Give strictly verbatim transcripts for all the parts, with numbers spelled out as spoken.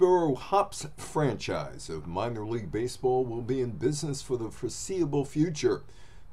Hillsboro Hops franchise of minor league baseball will be in business for the foreseeable future.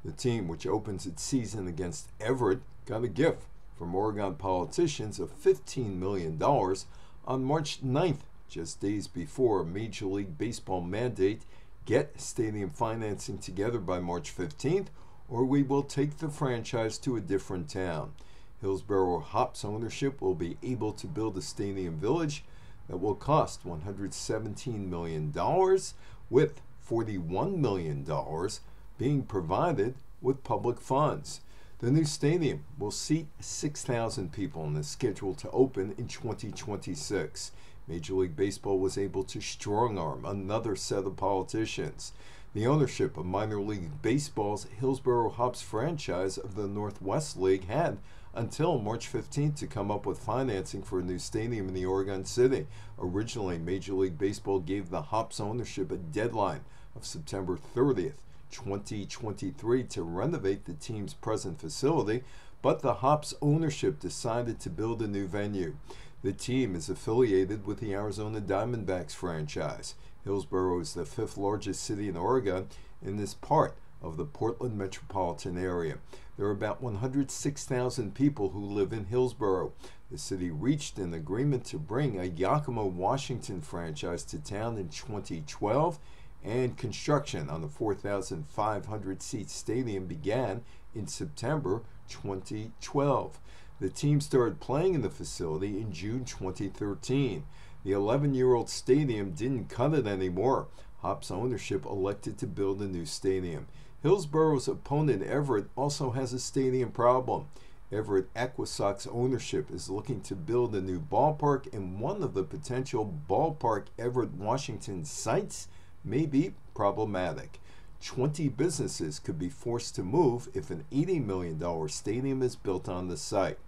The team, which opens its season against Everett, got a gift from Oregon politicians of fifteen million dollars on March ninth, just days before a Major League Baseball mandate: get stadium financing together by March fifteenth, or we will take the franchise to a different town. Hillsboro Hops ownership will be able to build a stadium village that will cost one hundred seventeen million dollars, with forty-one million dollars being provided with public funds. The new stadium will seat six thousand people and is scheduled to open in twenty twenty-six. Major League Baseball was able to strong-arm another set of politicians. The ownership of minor league baseball's Hillsboro Hops franchise of the Northwest League had until March fifteenth to come up with financing for a new stadium in the Oregon city. Originally, Major League Baseball gave the Hops ownership a deadline of September thirtieth, twenty twenty-three to renovate the team's present facility, but the Hops ownership decided to build a new venue. The team is affiliated with the Arizona Diamondbacks franchise. Hillsboro is the fifth largest city in Oregon and is part of the Portland metropolitan area. There are about one hundred six thousand people who live in Hillsboro. The city reached an agreement to bring a Yakima, Washington franchise to town in twenty twelve, and construction on the four thousand five hundred seat stadium began in September twenty twelve. The team started playing in the facility in June twenty thirteen. The eleven year old stadium didn't cut it anymore. Hops ownership elected to build a new stadium. Hillsboro's opponent Everett also has a stadium problem. Everett AquaSox ownership is looking to build a new ballpark, and one of the potential ballpark Everett, Washington sites may be problematic. twenty businesses could be forced to move if an eighty million dollar stadium is built on the site.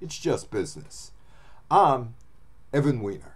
It's just business. I'm Evan Weiner.